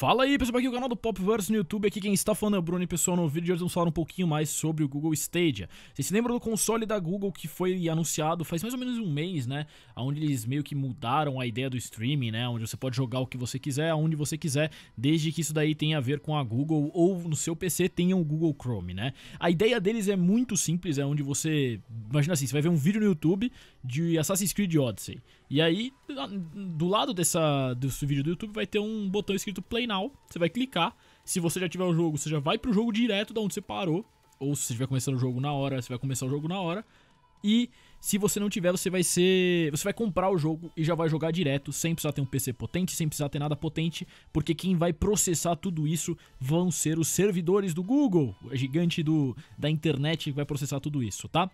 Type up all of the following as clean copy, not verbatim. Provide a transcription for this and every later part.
Fala aí pessoal, aqui é o canal do Popverse no YouTube, aqui quem está falando é o Bruno e pessoal, no vídeo de hoje vamos falar um pouquinho mais sobre o Google Stadia. Vocês se lembram do console da Google que foi anunciado faz mais ou menos um mês, né? Onde eles meio que mudaram a ideia do streaming, né? Onde você pode jogar o que você quiser, aonde você quiser, desde que isso daí tenha a ver com a Google ou no seu PC tenha o Google Chrome, né? A ideia deles é muito simples, é onde você... Imagina assim, você vai ver um vídeo no YouTube de Assassin's Creed Odyssey. E aí, do lado desse vídeo do YouTube vai ter um botão escrito Play Now, você vai clicar, se você já tiver o jogo, você já vai pro jogo direto da onde você parou, ou se você estiver começando o jogo na hora, você vai começar o jogo na hora, e se você não tiver, você vai comprar o jogo e já vai jogar direto, sem precisar ter um PC potente, sem precisar ter nada potente, porque quem vai processar tudo isso vão ser os servidores do Google, o gigante da internet que vai processar tudo isso, tá?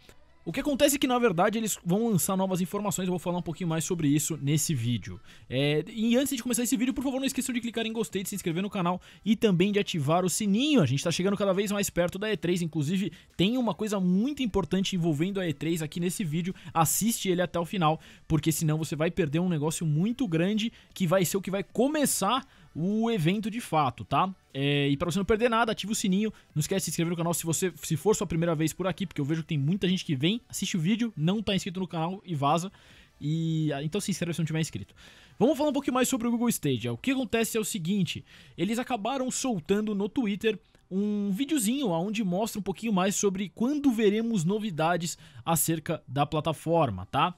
O que acontece é que, na verdade, eles vão lançar novas informações, eu vou falar um pouquinho mais sobre isso nesse vídeo. E antes de começar esse vídeo, por favor, não esqueçam de clicar em gostei, de se inscrever no canal e também de ativar o sininho. A gente tá chegando cada vez mais perto da E3, inclusive tem uma coisa muito importante envolvendo a E3 aqui nesse vídeo. Assiste ele até o final, porque senão você vai perder um negócio muito grande que vai ser o que vai começar o evento de fato, tá? E pra você não perder nada, ativa o sininho, não esquece de se inscrever no canal se for sua primeira vez por aqui, porque eu vejo que tem muita gente que vem, assiste o vídeo, não tá inscrito no canal e vaza, então se inscreve se não tiver inscrito. Vamos falar um pouquinho mais sobre o Google Stadia. O que acontece é o seguinte, eles acabaram soltando no Twitter um videozinho onde mostra um pouquinho mais sobre quando veremos novidades acerca da plataforma, tá?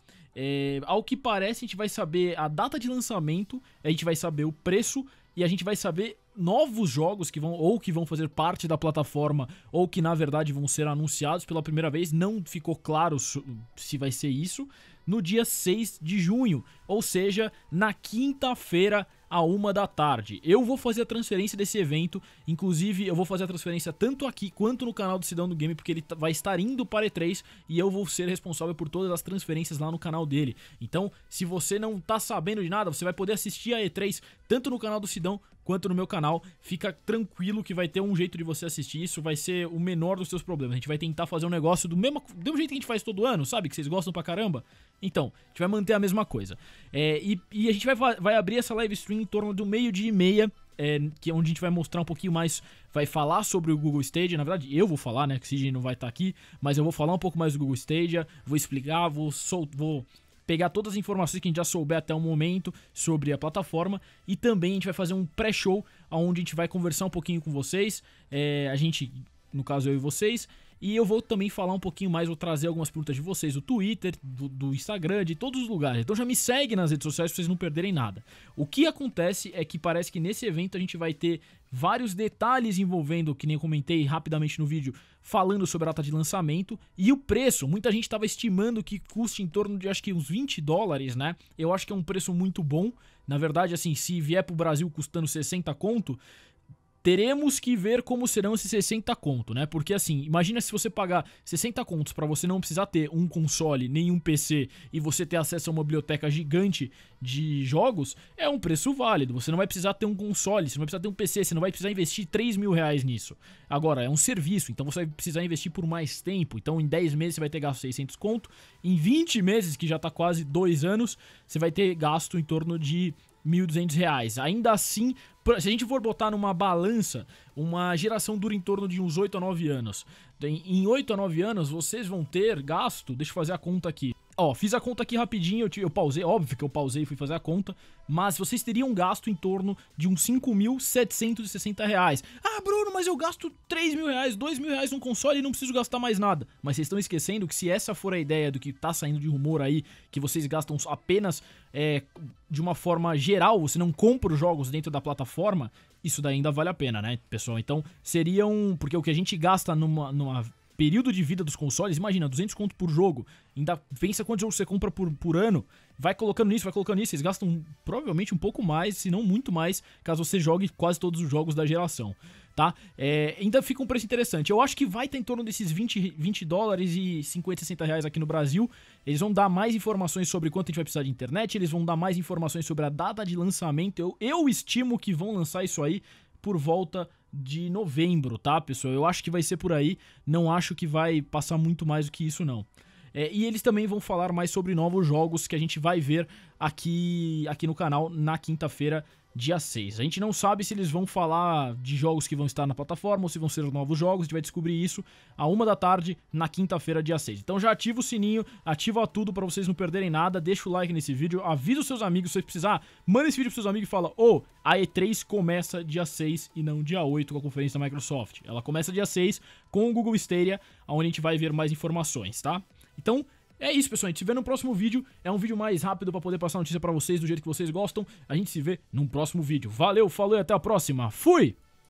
Ao que parece, a gente vai saber a data de lançamento, a gente vai saber o preço e a gente vai saber novos jogos que vão fazer parte da plataforma ou que na verdade vão ser anunciados pela primeira vez. Não ficou claro se vai ser isso no dia 6 de junho, ou seja, na quinta-feira à 1 da tarde. Eu vou fazer a transferência desse evento, inclusive eu vou fazer a transferência tanto aqui quanto no canal do Sidão do Game, porque ele vai estar indo para E3 e eu vou ser responsável por todas as transferências lá no canal dele. Então, se você não tá sabendo de nada, você vai poder assistir a E3 tanto no canal do Sidão quanto no meu canal. Fica tranquilo que vai ter um jeito de você assistir, isso vai ser o menor dos seus problemas. A gente vai tentar fazer um negócio do mesmo jeito que a gente faz todo ano, sabe? Que vocês gostam pra caramba. Então, a gente vai manter a mesma coisa. E a gente vai abrir essa live stream em torno do 12:30, onde a gente vai mostrar um pouquinho mais, vai falar sobre o Google Stadia. Na verdade, eu vou falar, né? Que o Sidney não vai estar aqui, mas eu vou falar um pouco mais do Google Stadia, vou explicar, vou pegar todas as informações que a gente já souber até o momento sobre a plataforma, e também a gente vai fazer um pré-show onde a gente vai conversar um pouquinho com vocês, no caso eu e vocês, e eu vou também falar um pouquinho mais, vou trazer algumas perguntas de vocês do Twitter, do Instagram, de todos os lugares. Então já me segue nas redes sociais pra vocês não perderem nada. O que acontece é que parece que nesse evento a gente vai ter vários detalhes envolvendo, que nem eu comentei rapidamente no vídeo, falando sobre a data de lançamento e o preço. Muita gente estava estimando que custe em torno de, acho que uns $20, né? Eu acho que é um preço muito bom. Na verdade, assim, se vier pro Brasil custando 60 conto... teremos que ver como serão esses 60 conto, né? Porque assim, imagina se você pagar 60 contos para você não precisar ter um console, nem um PC, e você ter acesso a uma biblioteca gigante de jogos, é um preço válido. Você não vai precisar ter um console, você não vai precisar ter um PC, você não vai precisar investir R$3.000 nisso. Agora, é um serviço, então você vai precisar investir por mais tempo. Então em 10 meses você vai ter gasto 600 conto, em 20 meses, que já tá quase 2 anos, você vai ter gasto em torno de R$1.200. Ainda assim, se a gente for botar numa balança, uma geração dura em torno de uns 8 a 9 anos. Em 8 a 9 anos, vocês vão ter gasto... Deixa eu fazer a conta aqui. Ó, fiz a conta aqui rapidinho, eu pausei, óbvio que eu pausei e fui fazer a conta, mas vocês teriam gasto em torno de uns R$5.760. Ah, Bruno, mas eu gasto R$3.000, R$2.000 num console e não preciso gastar mais nada. Mas vocês estão esquecendo que se essa for a ideia do que tá saindo de rumor aí, que vocês gastam apenas de uma forma geral, você não compra os jogos dentro da plataforma, isso daí ainda vale a pena, né, pessoal? Então, seriam... Porque o que a gente gasta numa período de vida dos consoles, imagina, 200 conto por jogo, ainda pensa quantos jogos você compra por ano, vai colocando nisso, vocês gastam provavelmente um pouco mais, se não muito mais, caso você jogue quase todos os jogos da geração, tá? Ainda fica um preço interessante, eu acho que vai estar em torno desses $20 e 50, R$60 aqui no Brasil. Eles vão dar mais informações sobre quanto a gente vai precisar de internet, eles vão dar mais informações sobre a data de lançamento, eu estimo que vão lançar isso aí por volta de novembro, tá, pessoal? Eu acho que vai ser por aí, não acho que vai passar muito mais do que isso, não. E eles também vão falar mais sobre novos jogos que a gente vai ver aqui no canal na quinta-feira, dia 6. A gente não sabe se eles vão falar de jogos que vão estar na plataforma ou se vão ser novos jogos. A gente vai descobrir isso à 13h na quinta-feira, dia 6. Então já ativa o sininho, ativa tudo pra vocês não perderem nada. Deixa o like nesse vídeo, avisa os seus amigos. Se vocês precisar, manda esse vídeo pros seus amigos e fala: ô, a E3 começa dia 6 e não dia 8 com a conferência da Microsoft. Ela começa dia 6 com o Google Stadia, onde a gente vai ver mais informações, tá? Então... é isso, pessoal, a gente se vê no próximo vídeo. É um vídeo mais rápido pra poder passar notícia pra vocês do jeito que vocês gostam. A gente se vê num próximo vídeo. Valeu, falou e até a próxima. Fui!